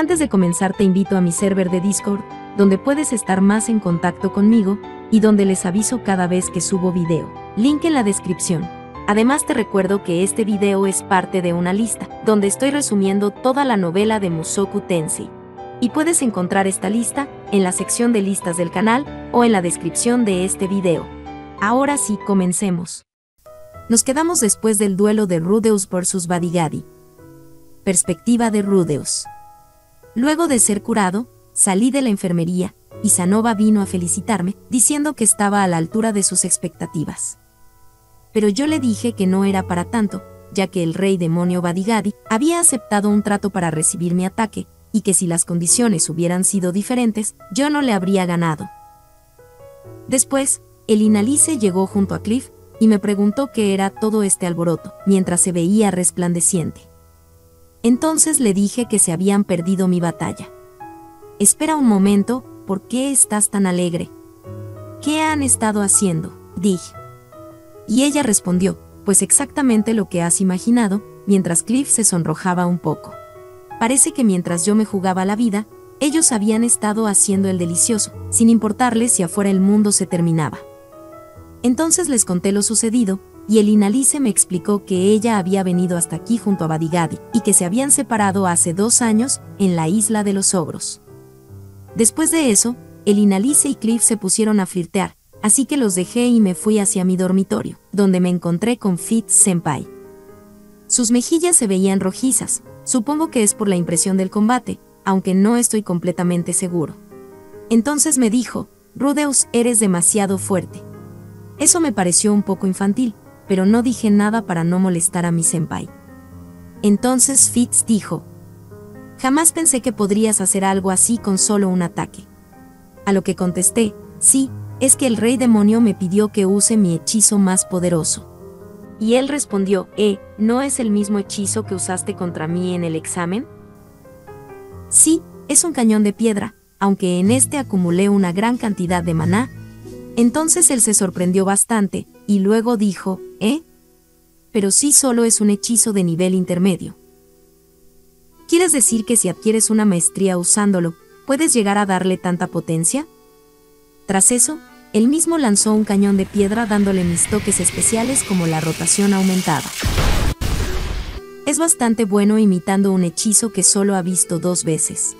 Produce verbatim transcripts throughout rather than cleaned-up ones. Antes de comenzar te invito a mi server de Discord, donde puedes estar más en contacto conmigo, y donde les aviso cada vez que subo video. Link en la descripción. Además te recuerdo que este video es parte de una lista, donde estoy resumiendo toda la novela de Mushoku Tensei. Y puedes encontrar esta lista en la sección de listas del canal o en la descripción de este video. Ahora sí, comencemos. Nos quedamos después del duelo de Rudeus versus Vadigadi. Perspectiva de Rudeus. Luego de ser curado, salí de la enfermería, y Zanova vino a felicitarme, diciendo que estaba a la altura de sus expectativas. Pero yo le dije que no era para tanto, ya que el rey demonio Vadigadi había aceptado un trato para recibir mi ataque, y que si las condiciones hubieran sido diferentes, yo no le habría ganado. Después, el Inalice llegó junto a Cliff, y me preguntó qué era todo este alboroto, mientras se veía resplandeciente. Entonces le dije que se habían perdido mi batalla. Espera un momento, ¿por qué estás tan alegre? ¿Qué han estado haciendo? Dije. Y ella respondió, pues exactamente lo que has imaginado, mientras Cliff se sonrojaba un poco. Parece que mientras yo me jugaba la vida, ellos habían estado haciendo el delicioso, sin importarles si afuera el mundo se terminaba. Entonces les conté lo sucedido, y el Inalice me explicó que ella había venido hasta aquí junto a Vadigadi, y que se habían separado hace dos años, en la isla de los ogros. Después de eso, el Inalice y Cliff se pusieron a flirtear, así que los dejé y me fui hacia mi dormitorio, donde me encontré con Fitz Senpai. Sus mejillas se veían rojizas. Supongo que es por la impresión del combate, aunque no estoy completamente seguro. Entonces me dijo, Rudeus, eres demasiado fuerte. Eso me pareció un poco infantil, pero no dije nada para no molestar a mi senpai. Entonces Fitz dijo, jamás pensé que podrías hacer algo así con solo un ataque. A lo que contesté, sí, es que el rey demonio me pidió que use mi hechizo más poderoso. Y él respondió, eh, ¿no es el mismo hechizo que usaste contra mí en el examen? Sí, es un cañón de piedra, aunque en este acumulé una gran cantidad de maná. Entonces él se sorprendió bastante, y luego dijo, eh, pero sí solo es un hechizo de nivel intermedio. ¿Quieres decir que si adquieres una maestría usándolo, puedes llegar a darle tanta potencia? Tras eso, él mismo lanzó un cañón de piedra dándole mis toques especiales como la rotación aumentada. Es bastante bueno imitando un hechizo que solo ha visto dos veces.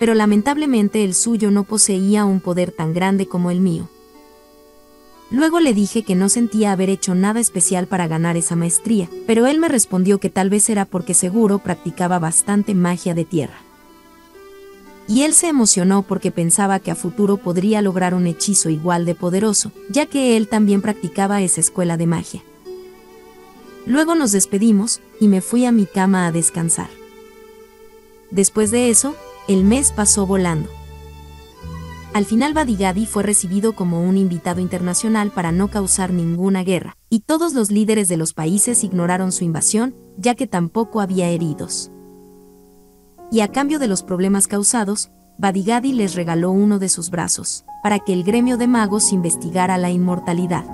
Pero lamentablemente el suyo no poseía un poder tan grande como el mío. Luego le dije que no sentía haber hecho nada especial para ganar esa maestría, pero él me respondió que tal vez era porque seguro practicaba bastante magia de tierra. Y él se emocionó porque pensaba que a futuro podría lograr un hechizo igual de poderoso, ya que él también practicaba esa escuela de magia. Luego nos despedimos, y me fui a mi cama a descansar. Después de eso, el mes pasó volando. Al final Vadigadi fue recibido como un invitado internacional para no causar ninguna guerra, y todos los líderes de los países ignoraron su invasión, ya que tampoco había heridos. Y a cambio de los problemas causados, Vadigadi les regaló uno de sus brazos, para que el gremio de magos investigara la inmortalidad.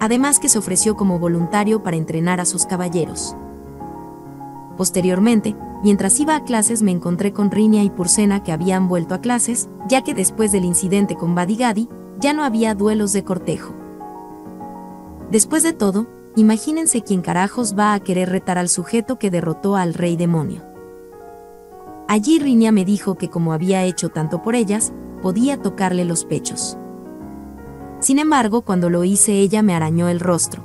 Además que se ofreció como voluntario para entrenar a sus caballeros. Posteriormente, mientras iba a clases me encontré con Rinia y Pursena que habían vuelto a clases, ya que después del incidente con Vadigadi, ya no había duelos de cortejo. Después de todo, imagínense quién carajos va a querer retar al sujeto que derrotó al rey demonio. Allí Rinia me dijo que como había hecho tanto por ellas, podía tocarle los pechos. Sin embargo, cuando lo hice ella me arañó el rostro.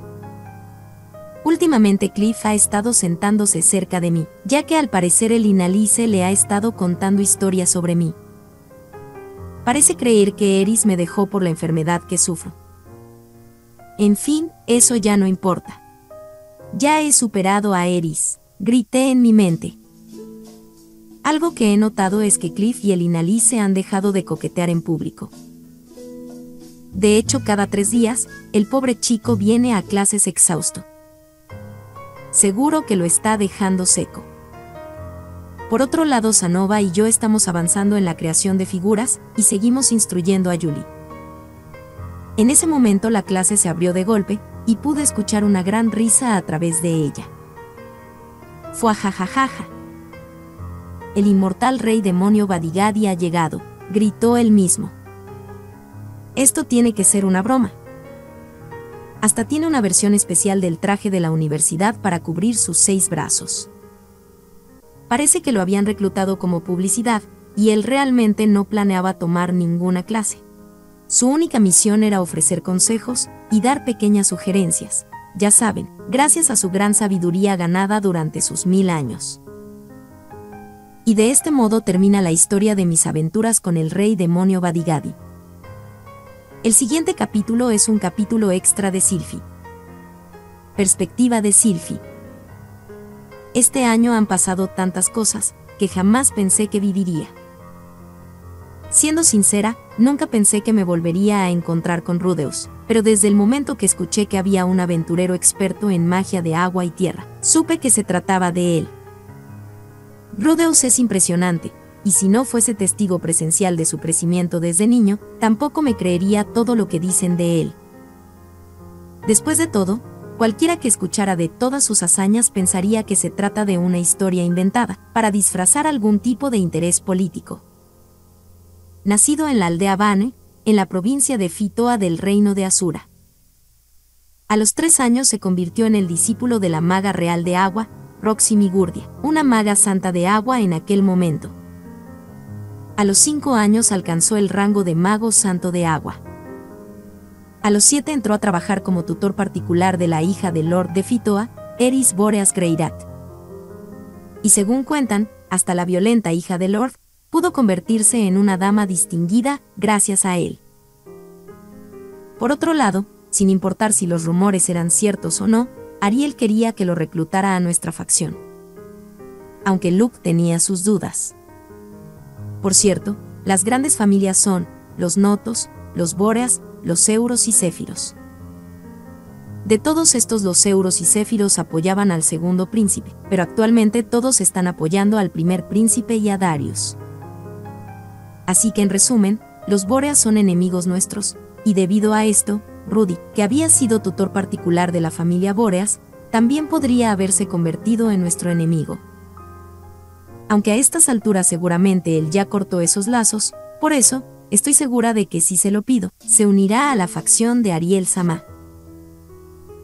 Últimamente Cliff ha estado sentándose cerca de mí, ya que al parecer el Inalice le ha estado contando historias sobre mí. Parece creer que Eris me dejó por la enfermedad que sufro. En fin, eso ya no importa. Ya he superado a Eris, grité en mi mente. Algo que he notado es que Cliff y el Inalice han dejado de coquetear en público. De hecho, cada tres días, el pobre chico viene a clases exhausto. Seguro que lo está dejando seco. Por otro lado, Zanova y yo estamos avanzando en la creación de figuras y seguimos instruyendo a Yuli. En ese momento la clase se abrió de golpe y pude escuchar una gran risa a través de ella. Fue jajajaja. el inmortal rey demonio Vadigadi ha llegado, gritó él mismo. Esto tiene que ser una broma. Hasta tiene una versión especial del traje de la universidad para cubrir sus seis brazos. Parece que lo habían reclutado como publicidad, y él realmente no planeaba tomar ninguna clase. Su única misión era ofrecer consejos y dar pequeñas sugerencias, ya saben, gracias a su gran sabiduría ganada durante sus mil años. Y de este modo termina la historia de mis aventuras con el rey demonio Vadigadi. El siguiente capítulo es un capítulo extra de Sylphie. Perspectiva de Sylphie. Este año han pasado tantas cosas que jamás pensé que viviría. Siendo sincera, nunca pensé que me volvería a encontrar con Rudeus, pero desde el momento que escuché que había un aventurero experto en magia de agua y tierra, supe que se trataba de él. Rudeus es impresionante, y si no fuese testigo presencial de su crecimiento desde niño, tampoco me creería todo lo que dicen de él. Después de todo, cualquiera que escuchara de todas sus hazañas pensaría que se trata de una historia inventada, para disfrazar algún tipo de interés político. Nacido en la aldea Bane, en la provincia de Fitoa del reino de Asura. A los tres años se convirtió en el discípulo de la maga real de agua, Roxy Migurdia, una maga santa de agua en aquel momento. A los cinco años alcanzó el rango de mago santo de agua. A los siete entró a trabajar como tutor particular de la hija del Lord de Fitoa, Eris Boreas Greirat. Y según cuentan, hasta la violenta hija del Lord pudo convertirse en una dama distinguida gracias a él. Por otro lado, sin importar si los rumores eran ciertos o no, Ariel quería que lo reclutara a nuestra facción. Aunque Luke tenía sus dudas. Por cierto, las grandes familias son los Notos, los Bóreas, los Euros y Céfiros. De todos estos, los Euros y Céfiros apoyaban al segundo príncipe, pero actualmente todos están apoyando al primer príncipe y a Darius. Así que en resumen, los Bóreas son enemigos nuestros, y debido a esto, Rudy, que había sido tutor particular de la familia Bóreas, también podría haberse convertido en nuestro enemigo. Aunque a estas alturas seguramente él ya cortó esos lazos, por eso, estoy segura de que si se lo pido, se unirá a la facción de Ariel Sama.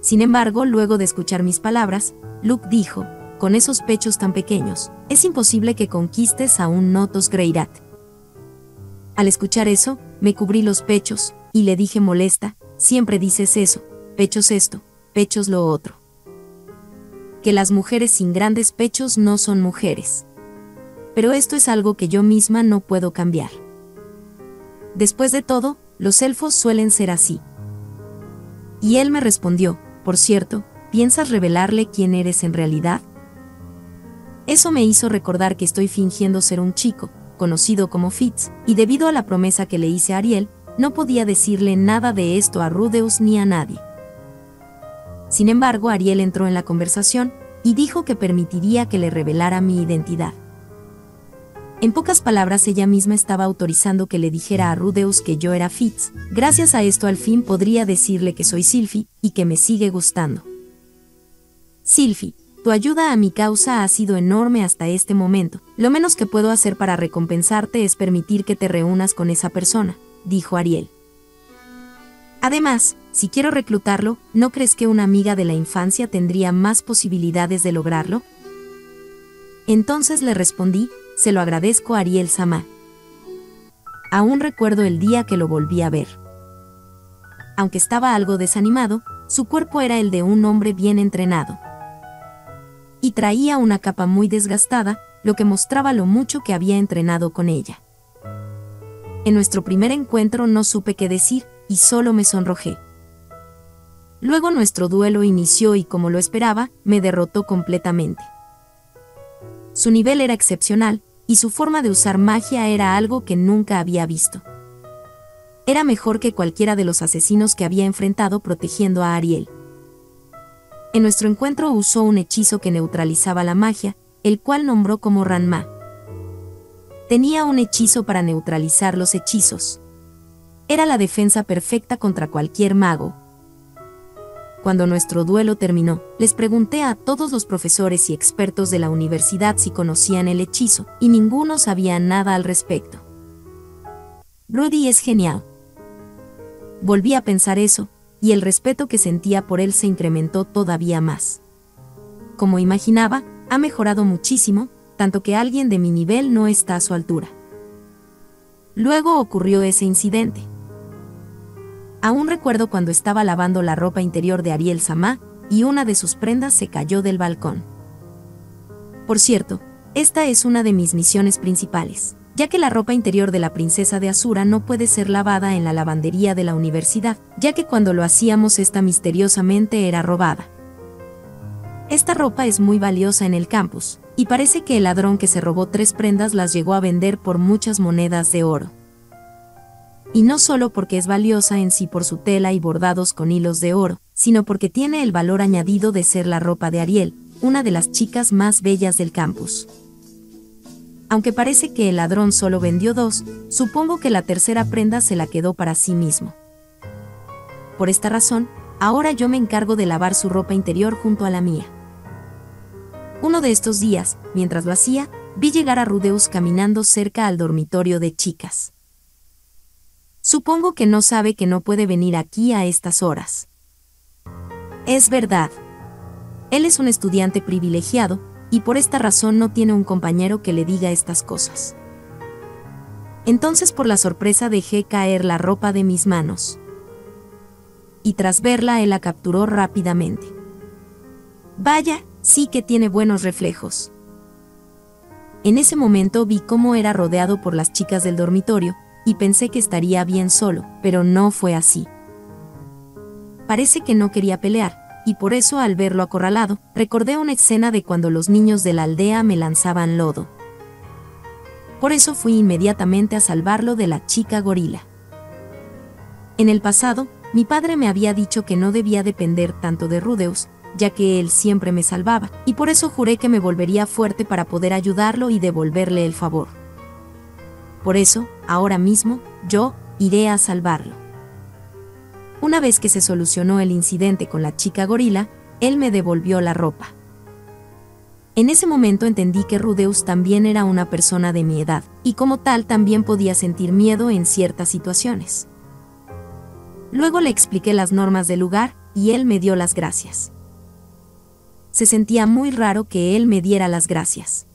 Sin embargo, luego de escuchar mis palabras, Luke dijo, con esos pechos tan pequeños, es imposible que conquistes a un Notos Greirat. Al escuchar eso, me cubrí los pechos, y le dije molesta, siempre dices eso, pechos esto, pechos lo otro. Que las mujeres sin grandes pechos no son mujeres. Pero esto es algo que yo misma no puedo cambiar. Después de todo, los elfos suelen ser así. Y él me respondió, por cierto, ¿piensas revelarle quién eres en realidad? Eso me hizo recordar que estoy fingiendo ser un chico, conocido como Fitz, y debido a la promesa que le hice a Ariel, no podía decirle nada de esto a Rudeus ni a nadie. Sin embargo, Ariel entró en la conversación y dijo que permitiría que le revelara mi identidad. En pocas palabras, ella misma estaba autorizando que le dijera a Rudeus que yo era Fitz. Gracias a esto, al fin podría decirle que soy Sylphie y que me sigue gustando. Sylphie, tu ayuda a mi causa ha sido enorme hasta este momento. Lo menos que puedo hacer para recompensarte es permitir que te reúnas con esa persona, dijo Ariel. Además, si quiero reclutarlo, ¿no crees que una amiga de la infancia tendría más posibilidades de lograrlo? Entonces le respondí, se lo agradezco a Ariel Sama. Aún recuerdo el día que lo volví a ver. Aunque estaba algo desanimado, su cuerpo era el de un hombre bien entrenado. Y traía una capa muy desgastada, lo que mostraba lo mucho que había entrenado con ella. En nuestro primer encuentro no supe qué decir, y solo me sonrojé. Luego nuestro duelo inició y, como lo esperaba, me derrotó completamente. Su nivel era excepcional, y su forma de usar magia era algo que nunca había visto. Era mejor que cualquiera de los asesinos que había enfrentado protegiendo a Ariel. En nuestro encuentro usó un hechizo que neutralizaba la magia, el cual nombró como Ranma. Tenía un hechizo para neutralizar los hechizos. Era la defensa perfecta contra cualquier mago. Cuando nuestro duelo terminó, les pregunté a todos los profesores y expertos de la universidad si conocían el hechizo, y ninguno sabía nada al respecto. Rudy es genial. Volví a pensar eso, y el respeto que sentía por él se incrementó todavía más. Como imaginaba, ha mejorado muchísimo, tanto que alguien de mi nivel no está a su altura. Luego ocurrió ese incidente. Aún recuerdo cuando estaba lavando la ropa interior de Ariel-sama, y una de sus prendas se cayó del balcón. Por cierto, esta es una de mis misiones principales, ya que la ropa interior de la princesa de Asura no puede ser lavada en la lavandería de la universidad, ya que cuando lo hacíamos esta misteriosamente era robada. Esta ropa es muy valiosa en el campus, y parece que el ladrón que se robó tres prendas las llegó a vender por muchas monedas de oro. Y no solo porque es valiosa en sí por su tela y bordados con hilos de oro, sino porque tiene el valor añadido de ser la ropa de Ariel, una de las chicas más bellas del campus. Aunque parece que el ladrón solo vendió dos, supongo que la tercera prenda se la quedó para sí mismo. Por esta razón, ahora yo me encargo de lavar su ropa interior junto a la mía. Uno de estos días, mientras lo hacía, vi llegar a Rudeus caminando cerca al dormitorio de chicas. Supongo que no sabe que no puede venir aquí a estas horas. Es verdad. Él es un estudiante privilegiado, y por esta razón no tiene un compañero que le diga estas cosas. Entonces por la sorpresa dejé caer la ropa de mis manos. Y tras verla él la capturó rápidamente. Vaya, sí que tiene buenos reflejos. En ese momento vi cómo era rodeado por las chicas del dormitorio, y pensé que estaría bien solo, pero no fue así. Parece que no quería pelear, y por eso al verlo acorralado, recordé una escena de cuando los niños de la aldea me lanzaban lodo. Por eso fui inmediatamente a salvarlo de la chica gorila. En el pasado, mi padre me había dicho que no debía depender tanto de Rudeus, ya que él siempre me salvaba, y por eso juré que me volvería fuerte para poder ayudarlo y devolverle el favor. Por eso, ahora mismo, yo iré a salvarlo. Una vez que se solucionó el incidente con la chica gorila, él me devolvió la ropa. En ese momento entendí que Rudeus también era una persona de mi edad, y como tal también podía sentir miedo en ciertas situaciones. Luego le expliqué las normas del lugar, y él me dio las gracias. Se sentía muy raro que él me diera las gracias.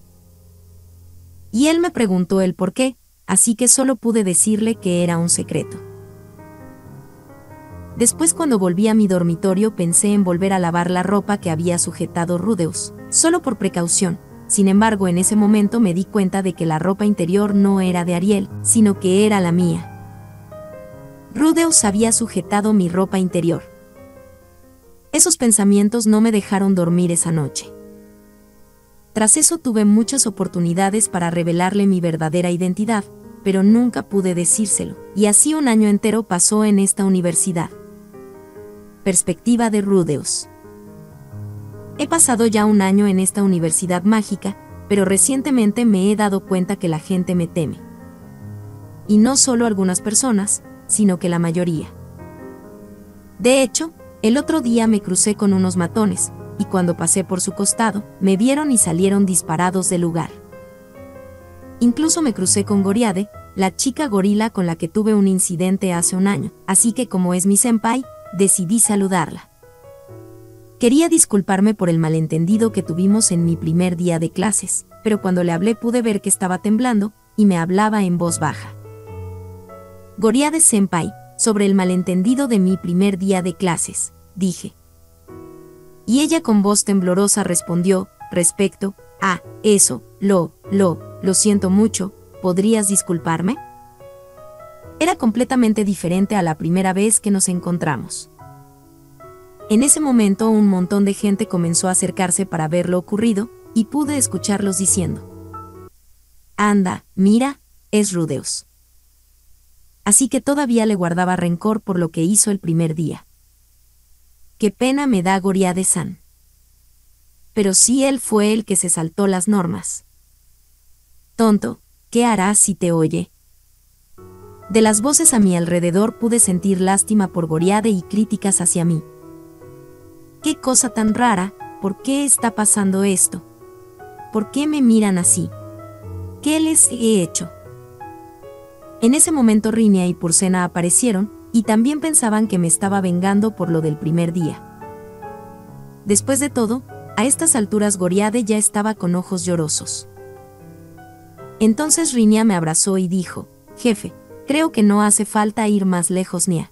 Y él me preguntó el por qué, así que solo pude decirle que era un secreto. Después cuando volví a mi dormitorio pensé en volver a lavar la ropa que había sujetado Rudeus, solo por precaución. Sin embargo, en ese momento me di cuenta de que la ropa interior no era de Ariel, sino que era la mía. Rudeus había sujetado mi ropa interior. Esos pensamientos no me dejaron dormir esa noche. Tras eso tuve muchas oportunidades para revelarle mi verdadera identidad, pero nunca pude decírselo, y así un año entero pasó en esta universidad. Perspectiva de Rudeus. He pasado ya un año en esta universidad mágica, pero recientemente me he dado cuenta que la gente me teme. Y no solo algunas personas, sino que la mayoría. De hecho, el otro día me crucé con unos matones, y cuando pasé por su costado, me vieron y salieron disparados del lugar. Incluso me crucé con Goriade, la chica gorila con la que tuve un incidente hace un año, así que como es mi senpai, decidí saludarla. Quería disculparme por el malentendido que tuvimos en mi primer día de clases, pero cuando le hablé pude ver que estaba temblando, y me hablaba en voz baja. Goriade senpai, sobre el malentendido de mi primer día de clases, dije. Y ella con voz temblorosa respondió, respecto a eso, lo, lo... Lo siento mucho, ¿podrías disculparme? Era completamente diferente a la primera vez que nos encontramos. En ese momento un montón de gente comenzó a acercarse para ver lo ocurrido, y pude escucharlos diciendo: «Anda, mira, es Rudeus». Así que todavía le guardaba rencor por lo que hizo el primer día. «Qué pena me da Goriade-san». Pero sí él fue el que se saltó las normas. Tonto, ¿qué harás si te oye? De las voces a mi alrededor pude sentir lástima por Goriade y críticas hacia mí. Qué cosa tan rara, ¿por qué está pasando esto? ¿Por qué me miran así? ¿Qué les he hecho? En ese momento Rinia y Pursena aparecieron, y también pensaban que me estaba vengando por lo del primer día. Después de todo, a estas alturas Goriade ya estaba con ojos llorosos. Entonces Rinia me abrazó y dijo, «Jefe, creo que no hace falta ir más lejos ni a.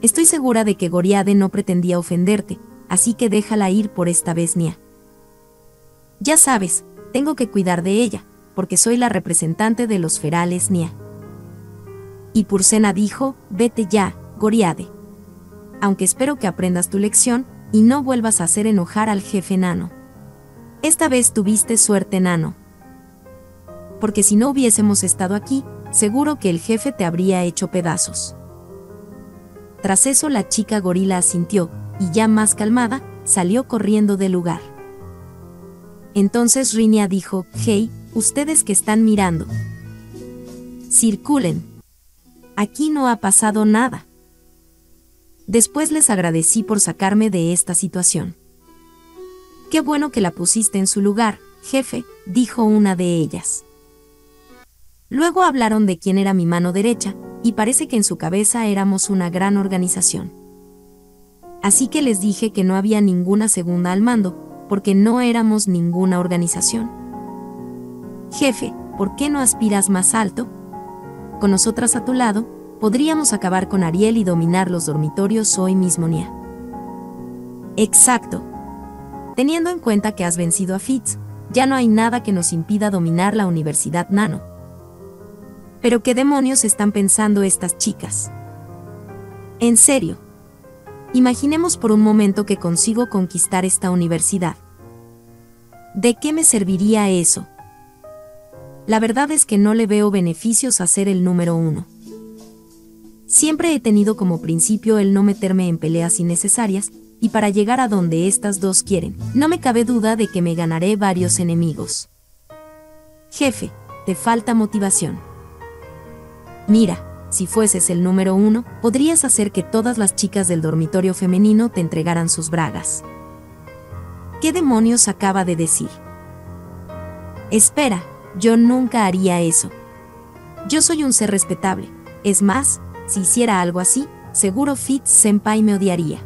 Estoy segura de que Goriade no pretendía ofenderte, así que déjala ir por esta vez ni a. Ya sabes, tengo que cuidar de ella, porque soy la representante de los ferales ni a». Y Pursena dijo, «Vete ya, Goriade. Aunque espero que aprendas tu lección y no vuelvas a hacer enojar al jefe Nano. Esta vez tuviste suerte, Nano. Porque si no hubiésemos estado aquí, seguro que el jefe te habría hecho pedazos». Tras eso la chica gorila asintió, y ya más calmada, salió corriendo del lugar. Entonces Rinia dijo, «Hey, ustedes que están mirando. Circulen. Aquí no ha pasado nada». Después les agradecí por sacarme de esta situación. «Qué bueno que la pusiste en su lugar, jefe», dijo una de ellas. Luego hablaron de quién era mi mano derecha, y parece que en su cabeza éramos una gran organización. Así que les dije que no había ninguna segunda al mando, porque no éramos ninguna organización. «Jefe, ¿por qué no aspiras más alto? Con nosotras a tu lado, podríamos acabar con Ariel y dominar los dormitorios hoy mismo Nia». «Exacto. Teniendo en cuenta que has vencido a Fitz, ya no hay nada que nos impida dominar la Universidad Nano. Pero ¿qué demonios están pensando estas chicas? En serio. Imaginemos por un momento que consigo conquistar esta universidad. ¿De qué me serviría eso? La verdad es que no le veo beneficios a ser el número uno. Siempre he tenido como principio el no meterme en peleas innecesarias, y para llegar a donde estas dos quieren, no me cabe duda de que me ganaré varios enemigos. Jefe, te falta motivación. Mira, si fueses el número uno, podrías hacer que todas las chicas del dormitorio femenino te entregaran sus bragas». «¿Qué demonios acaba de decir? Espera, yo nunca haría eso. Yo soy un ser respetable. Es más, si hiciera algo así, seguro Fitz-senpai me odiaría».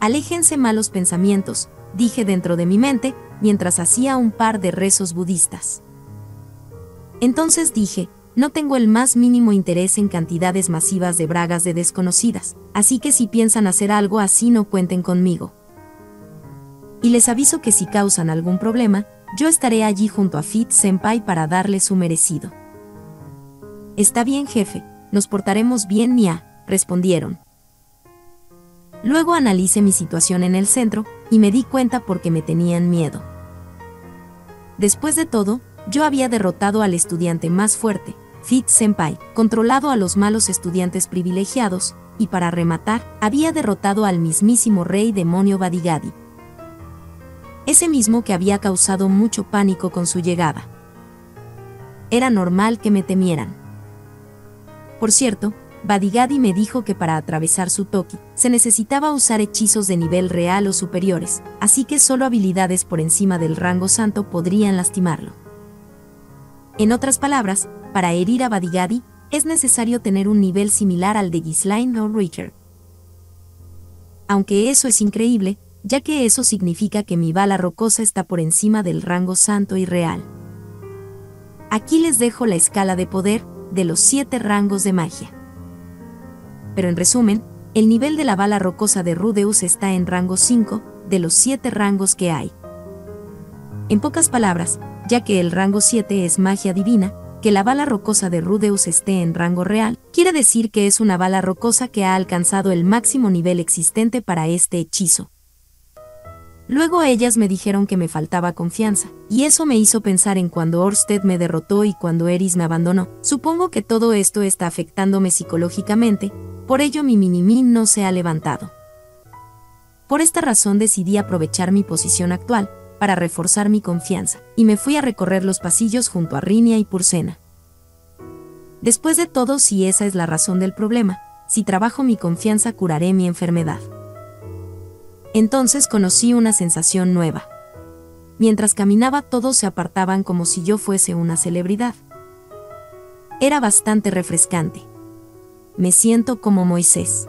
«Aléjense malos pensamientos», dije dentro de mi mente, mientras hacía un par de rezos budistas. Entonces dije, «No tengo el más mínimo interés en cantidades masivas de bragas de desconocidas, así que si piensan hacer algo así no cuenten conmigo. Y les aviso que si causan algún problema, yo estaré allí junto a Fitz-senpai para darle su merecido». «Está bien, jefe, nos portaremos bien Nia», respondieron. Luego analicé mi situación en el centro, y me di cuenta por qué me tenían miedo. Después de todo, yo había derrotado al estudiante más fuerte, Fitz-senpai, controlado a los malos estudiantes privilegiados, y para rematar, había derrotado al mismísimo rey demonio Vadigadi. Ese mismo que había causado mucho pánico con su llegada. Era normal que me temieran. Por cierto, Vadigadi me dijo que para atravesar su toki, se necesitaba usar hechizos de nivel real o superiores, así que solo habilidades por encima del rango santo podrían lastimarlo. En otras palabras, para herir a Vadigadi, es necesario tener un nivel similar al de Ghislaine o Richard. Aunque eso es increíble, ya que eso significa que mi bala rocosa está por encima del rango santo y real. Aquí les dejo la escala de poder de los siete rangos de magia. Pero en resumen, el nivel de la bala rocosa de Rudeus está en rango cinco, de los siete rangos que hay. En pocas palabras, ya que el rango siete es magia divina, que la bala rocosa de Rudeus esté en rango real, quiere decir que es una bala rocosa que ha alcanzado el máximo nivel existente para este hechizo. Luego ellas me dijeron que me faltaba confianza, y eso me hizo pensar en cuando Orsted me derrotó y cuando Eris me abandonó. Supongo que todo esto está afectándome psicológicamente, por ello mi minimin no se ha levantado. Por esta razón decidí aprovechar mi posición actual, para reforzar mi confianza, y me fui a recorrer los pasillos junto a Rinia y Pursena. Después de todo, si esa es la razón del problema, si trabajo mi confianza curaré mi enfermedad. Entonces conocí una sensación nueva. Mientras caminaba todos se apartaban como si yo fuese una celebridad. Era bastante refrescante. Me siento como Moisés.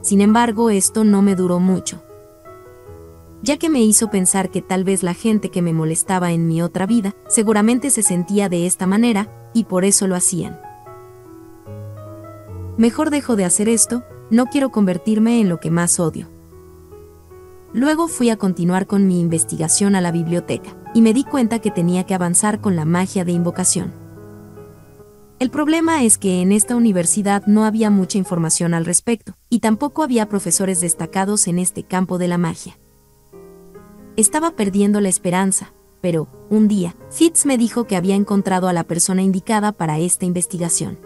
Sin embargo, esto no me duró mucho, ya que me hizo pensar que tal vez la gente que me molestaba en mi otra vida seguramente se sentía de esta manera y por eso lo hacían. Mejor dejo de hacer esto, no quiero convertirme en lo que más odio. Luego fui a continuar con mi investigación a la biblioteca, y me di cuenta que tenía que avanzar con la magia de invocación. El problema es que en esta universidad no había mucha información al respecto, y tampoco había profesores destacados en este campo de la magia. Estaba perdiendo la esperanza, pero, un día, Fitz me dijo que había encontrado a la persona indicada para esta investigación.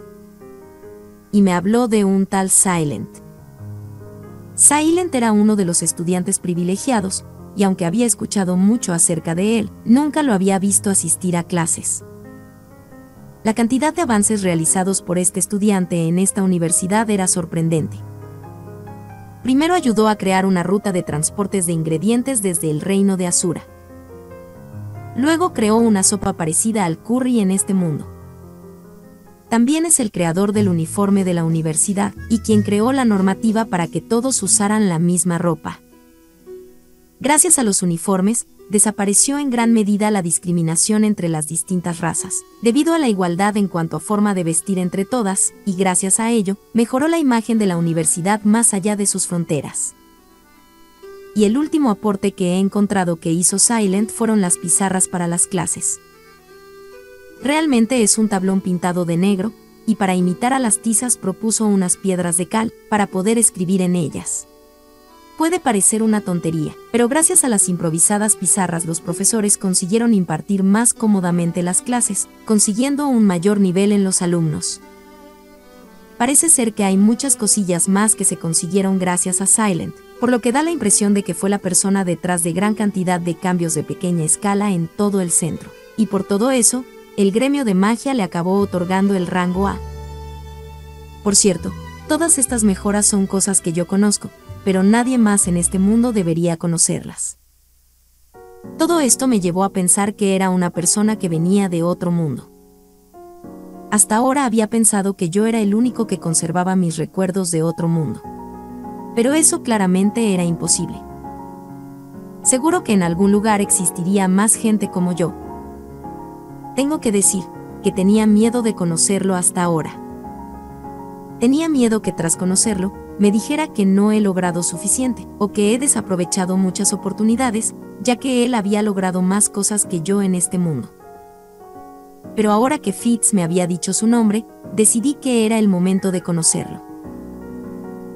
Y me habló de un tal Sylent. Sylent era uno de los estudiantes privilegiados, y aunque había escuchado mucho acerca de él, nunca lo había visto asistir a clases. La cantidad de avances realizados por este estudiante en esta universidad era sorprendente. Primero ayudó a crear una ruta de transportes de ingredientes desde el reino de Asura. Luego creó una sopa parecida al curry en este mundo. También es el creador del uniforme de la universidad y quien creó la normativa para que todos usaran la misma ropa. Gracias a los uniformes, desapareció en gran medida la discriminación entre las distintas razas, debido a la igualdad en cuanto a forma de vestir entre todas, y gracias a ello, mejoró la imagen de la universidad más allá de sus fronteras. Y el último aporte que he encontrado que hizo Sylent fueron las pizarras para las clases. Realmente es un tablón pintado de negro, y para imitar a las tizas propuso unas piedras de cal para poder escribir en ellas. Puede parecer una tontería, pero gracias a las improvisadas pizarras los profesores consiguieron impartir más cómodamente las clases, consiguiendo un mayor nivel en los alumnos. Parece ser que hay muchas cosillas más que se consiguieron gracias a Sylent, por lo que da la impresión de que fue la persona detrás de gran cantidad de cambios de pequeña escala en todo el centro, y por todo eso, el gremio de magia le acabó otorgando el rango A. Por cierto, todas estas mejoras son cosas que yo conozco, pero nadie más en este mundo debería conocerlas. Todo esto me llevó a pensar que era una persona que venía de otro mundo. Hasta ahora había pensado que yo era el único que conservaba mis recuerdos de otro mundo. Pero eso claramente era imposible. Seguro que en algún lugar existiría más gente como yo. Tengo que decir que tenía miedo de conocerlo hasta ahora. Tenía miedo que tras conocerlo, me dijera que no he logrado suficiente, o que he desaprovechado muchas oportunidades, ya que él había logrado más cosas que yo en este mundo. Pero ahora que Fitz me había dicho su nombre, decidí que era el momento de conocerlo.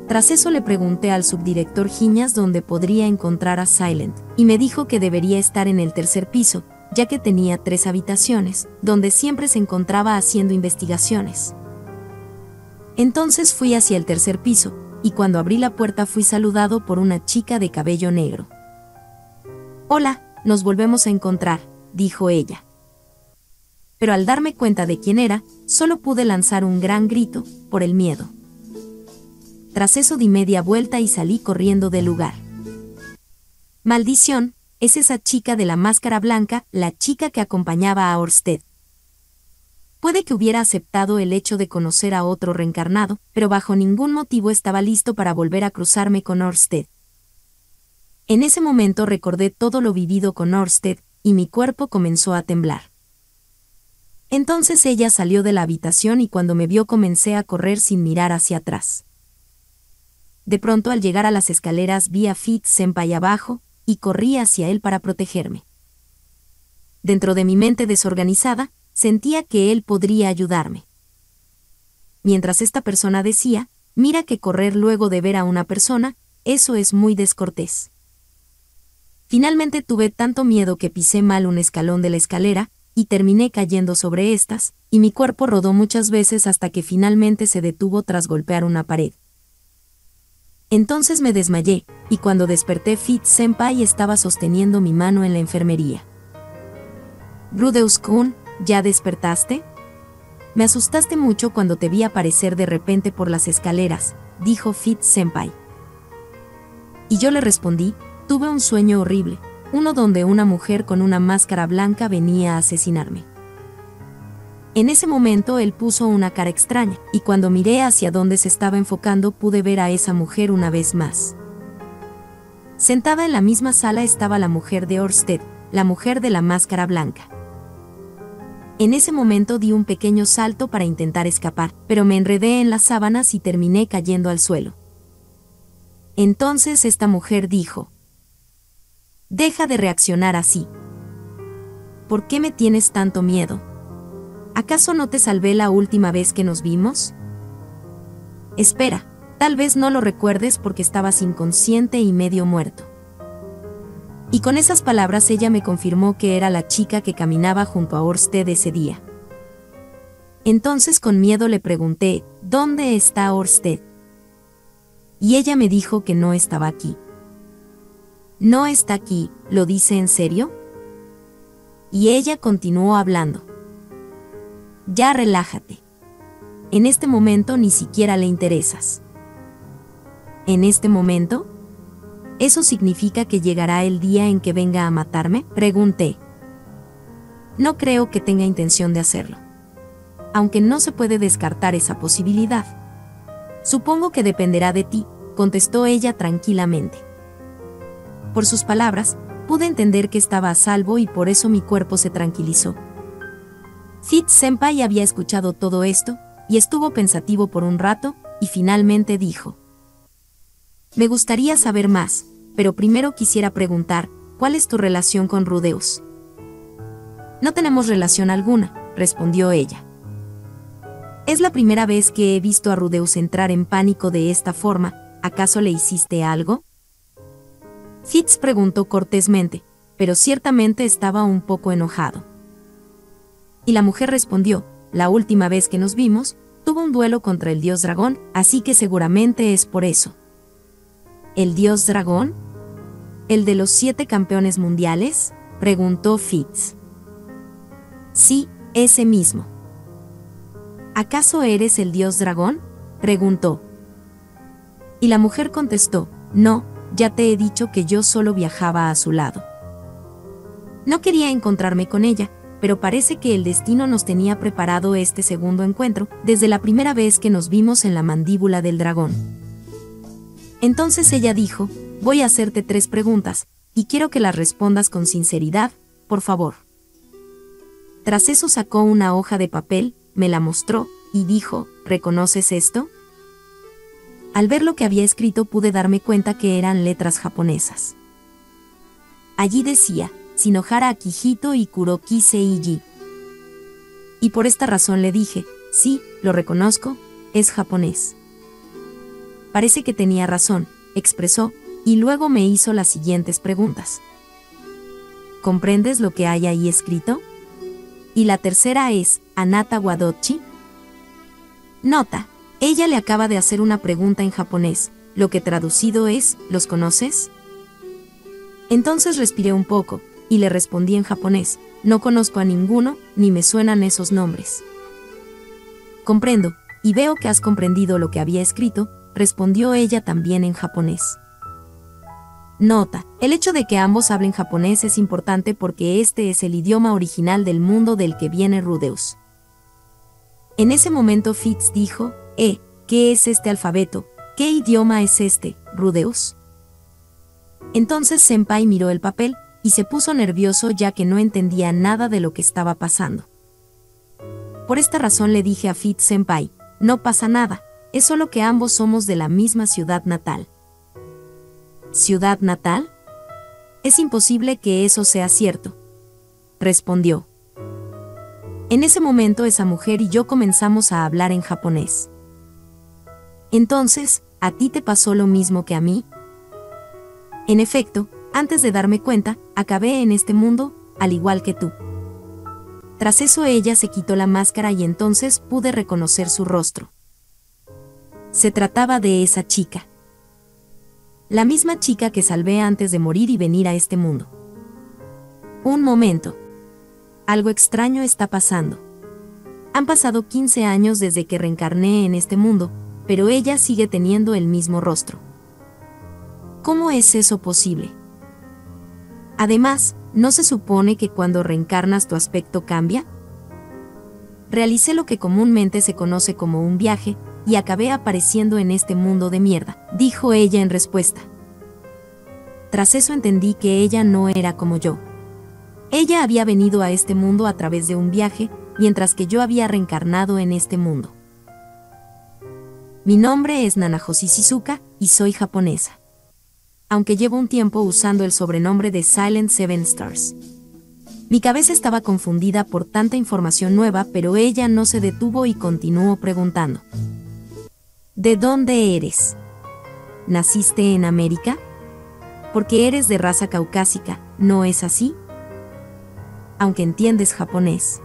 Tras eso le pregunté al subdirector Giñas dónde podría encontrar a Sylent, y me dijo que debería estar en el tercer piso, ya que tenía tres habitaciones, donde siempre se encontraba haciendo investigaciones. Entonces fui hacia el tercer piso, y cuando abrí la puerta fui saludado por una chica de cabello negro. «Hola, nos volvemos a encontrar», dijo ella. Pero al darme cuenta de quién era, solo pude lanzar un gran grito, por el miedo. Tras eso di media vuelta y salí corriendo del lugar. «Maldición, es esa chica de la máscara blanca, la chica que acompañaba a Orsted». Puede que hubiera aceptado el hecho de conocer a otro reencarnado, pero bajo ningún motivo estaba listo para volver a cruzarme con Orsted. En ese momento recordé todo lo vivido con Orsted, y mi cuerpo comenzó a temblar. Entonces ella salió de la habitación y cuando me vio comencé a correr sin mirar hacia atrás. De pronto al llegar a las escaleras vi a Fitz Senpai abajo, y corrí hacia él para protegerme. Dentro de mi mente desorganizada, sentía que él podría ayudarme. Mientras esta persona decía, mira que correr luego de ver a una persona, eso es muy descortés. Finalmente tuve tanto miedo que pisé mal un escalón de la escalera, y terminé cayendo sobre estas, y mi cuerpo rodó muchas veces hasta que finalmente se detuvo tras golpear una pared. Entonces me desmayé, y cuando desperté Fitz Senpai estaba sosteniendo mi mano en la enfermería. «Rudeus-kun, ¿ya despertaste? Me asustaste mucho cuando te vi aparecer de repente por las escaleras», dijo Fitz Senpai. Y yo le respondí, tuve un sueño horrible, uno donde una mujer con una máscara blanca venía a asesinarme. En ese momento él puso una cara extraña, y cuando miré hacia donde se estaba enfocando pude ver a esa mujer una vez más. Sentada en la misma sala estaba la mujer de Orsted, la mujer de la máscara blanca. En ese momento di un pequeño salto para intentar escapar, pero me enredé en las sábanas y terminé cayendo al suelo. Entonces esta mujer dijo, «Deja de reaccionar así. ¿Por qué me tienes tanto miedo? ¿Acaso no te salvé la última vez que nos vimos? Espera, tal vez no lo recuerdes porque estabas inconsciente y medio muerto». Y con esas palabras ella me confirmó que era la chica que caminaba junto a Orsted ese día. Entonces con miedo le pregunté, ¿dónde está Orsted? Y ella me dijo que no estaba aquí. ¿No está aquí? ¿Lo dice en serio? Y ella continuó hablando. Ya relájate. En este momento ni siquiera le interesas. ¿En este momento? ¿Eso significa que llegará el día en que venga a matarme? Pregunté. No creo que tenga intención de hacerlo. Aunque no se puede descartar esa posibilidad. Supongo que dependerá de ti, contestó ella tranquilamente. Por sus palabras, pude entender que estaba a salvo y por eso mi cuerpo se tranquilizó. Fitz-senpai había escuchado todo esto, y estuvo pensativo por un rato, y finalmente dijo. Me gustaría saber más, pero primero quisiera preguntar, ¿cuál es tu relación con Rudeus? No tenemos relación alguna, respondió ella. Es la primera vez que he visto a Rudeus entrar en pánico de esta forma, ¿acaso le hiciste algo? Fitz preguntó cortésmente, pero ciertamente estaba un poco enojado. Y la mujer respondió, la última vez que nos vimos, tuvo un duelo contra el dios dragón, así que seguramente es por eso. ¿El dios dragón? ¿El de los siete campeones mundiales? Preguntó Fitz. Sí, ese mismo. ¿Acaso eres el dios dragón? Preguntó. Y la mujer contestó, no, ya te he dicho que yo solo viajaba a su lado. No quería encontrarme con ella, pero parece que el destino nos tenía preparado este segundo encuentro, desde la primera vez que nos vimos en la mandíbula del dragón. Entonces ella dijo, voy a hacerte tres preguntas, y quiero que las respondas con sinceridad, por favor. Tras eso sacó una hoja de papel, me la mostró, y dijo, ¿reconoces esto? Al ver lo que había escrito pude darme cuenta que eran letras japonesas. Allí decía, Sinohara Akihito y Kuroki Seiji. Y por esta razón le dije, sí, lo reconozco, es japonés. Parece que tenía razón, expresó, y luego me hizo las siguientes preguntas. ¿Comprendes lo que hay ahí escrito? Y la tercera es, ¿Anata Wadochi? Nota, ella le acaba de hacer una pregunta en japonés, lo que traducido es, ¿los conoces? Entonces respiré un poco, y le respondí en japonés, no conozco a ninguno, ni me suenan esos nombres. Comprendo, y veo que has comprendido lo que había escrito, respondió ella también en japonés. Nota, el hecho de que ambos hablen japonés es importante porque este es el idioma original del mundo del que viene Rudeus. En ese momento Fitz dijo, eh, ¿qué es este alfabeto? ¿Qué idioma es este, Rudeus? Entonces Senpai miró el papel y se puso nervioso ya que no entendía nada de lo que estaba pasando. Por esta razón le dije a Fitz Senpai, no pasa nada. Es solo que ambos somos de la misma ciudad natal. ¿Ciudad natal? Es imposible que eso sea cierto, respondió. En ese momento esa mujer y yo comenzamos a hablar en japonés. Entonces, ¿a ti te pasó lo mismo que a mí? En efecto, antes de darme cuenta, acabé en este mundo, al igual que tú. Tras eso ella se quitó la máscara y entonces pude reconocer su rostro. Se trataba de esa chica. La misma chica que salvé antes de morir y venir a este mundo. Un momento. Algo extraño está pasando. Han pasado quince años desde que reencarné en este mundo, pero ella sigue teniendo el mismo rostro. ¿Cómo es eso posible? Además, ¿no se supone que cuando reencarnas tu aspecto cambia? Realicé lo que comúnmente se conoce como un viaje y acabé apareciendo en este mundo de mierda, dijo ella en respuesta. Tras eso entendí que ella no era como yo. Ella había venido a este mundo a través de un viaje, mientras que yo había reencarnado en este mundo. Mi nombre es Nanahoshi Shizuka y soy japonesa. Aunque llevo un tiempo usando el sobrenombre de Silent Seven Stars. Mi cabeza estaba confundida por tanta información nueva, pero ella no se detuvo y continuó preguntando. ¿De dónde eres? ¿Naciste en América? Porque eres de raza caucásica, ¿no es así? Aunque entiendes japonés.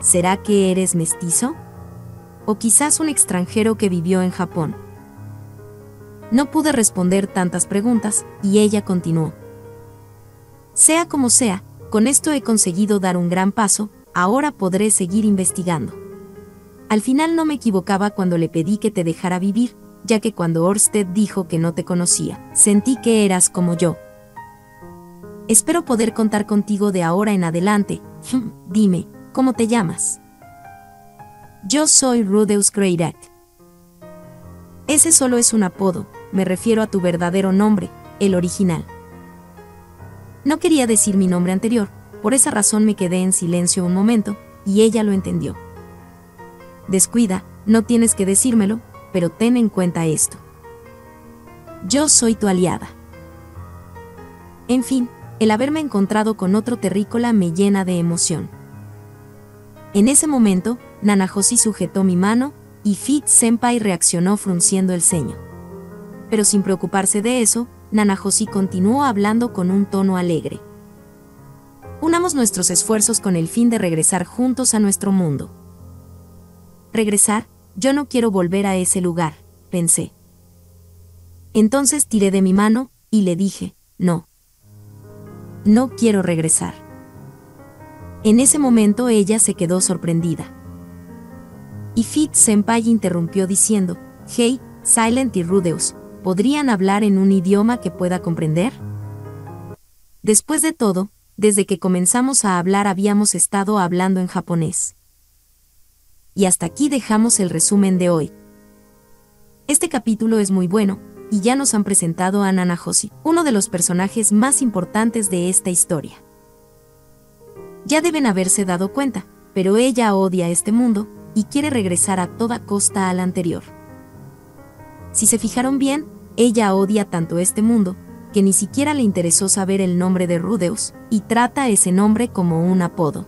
¿Será que eres mestizo? O quizás un extranjero que vivió en Japón. No pude responder tantas preguntas, y ella continuó. Sea como sea, con esto he conseguido dar un gran paso, ahora podré seguir investigando. Al final no me equivocaba cuando le pedí que te dejara vivir, ya que cuando Orsted dijo que no te conocía, sentí que eras como yo. Espero poder contar contigo de ahora en adelante. Dime, ¿cómo te llamas? Yo soy Rudeus Greyrat. Ese solo es un apodo, me refiero a tu verdadero nombre, el original. No quería decir mi nombre anterior, por esa razón me quedé en silencio un momento, y ella lo entendió. Descuida, no tienes que decírmelo, pero ten en cuenta esto. Yo soy tu aliada. En fin, el haberme encontrado con otro terrícola me llena de emoción. En ese momento, Nanahoshi sujetó mi mano, y Fitz Senpai reaccionó frunciendo el ceño. Pero sin preocuparse de eso, Nanahoshi continuó hablando con un tono alegre. Unamos nuestros esfuerzos con el fin de regresar juntos a nuestro mundo. Regresar, yo no quiero volver a ese lugar, pensé. Entonces tiré de mi mano, y le dije, no. No quiero regresar. En ese momento ella se quedó sorprendida. Y Fitz Senpai interrumpió diciendo, Hey, Sylent y Rudeus, ¿podrían hablar en un idioma que pueda comprender? Después de todo, desde que comenzamos a hablar habíamos estado hablando en japonés. Y hasta aquí dejamos el resumen de hoy. Este capítulo es muy bueno, y ya nos han presentado a Nanahoshi, uno de los personajes más importantes de esta historia. Ya deben haberse dado cuenta, pero ella odia este mundo, y quiere regresar a toda costa al anterior. Si se fijaron bien, ella odia tanto este mundo, que ni siquiera le interesó saber el nombre de Rudeus, y trata ese nombre como un apodo.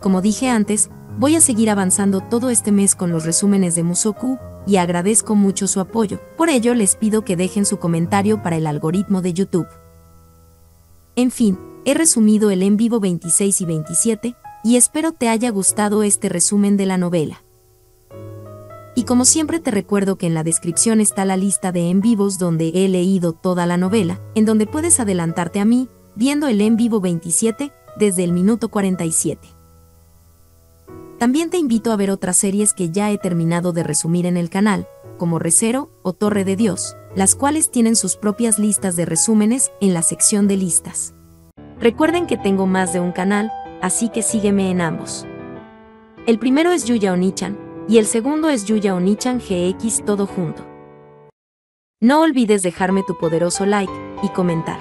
Como dije antes, voy a seguir avanzando todo este mes con los resúmenes de Mushoku, y agradezco mucho su apoyo, por ello les pido que dejen su comentario para el algoritmo de YouTube. En fin, he resumido el en vivo veintiséis y veintisiete, y espero te haya gustado este resumen de la novela. Y como siempre te recuerdo que en la descripción está la lista de en vivos donde he leído toda la novela, en donde puedes adelantarte a mí, viendo el en vivo veintisiete, desde el minuto cuarenta y siete. También te invito a ver otras series que ya he terminado de resumir en el canal, como Recero o Torre de Dios, las cuales tienen sus propias listas de resúmenes en la sección de listas. Recuerden que tengo más de un canal, así que sígueme en ambos. El primero es Yuya Onichan, y el segundo es Yuya Onichan G X todo junto. No olvides dejarme tu poderoso like y comentar,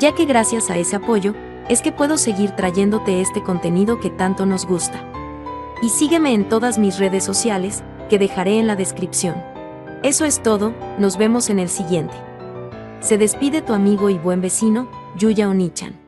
ya que gracias a ese apoyo, es que puedo seguir trayéndote este contenido que tanto nos gusta. Y sígueme en todas mis redes sociales, que dejaré en la descripción. Eso es todo, nos vemos en el siguiente. Se despide tu amigo y buen vecino, Yuya Onichan.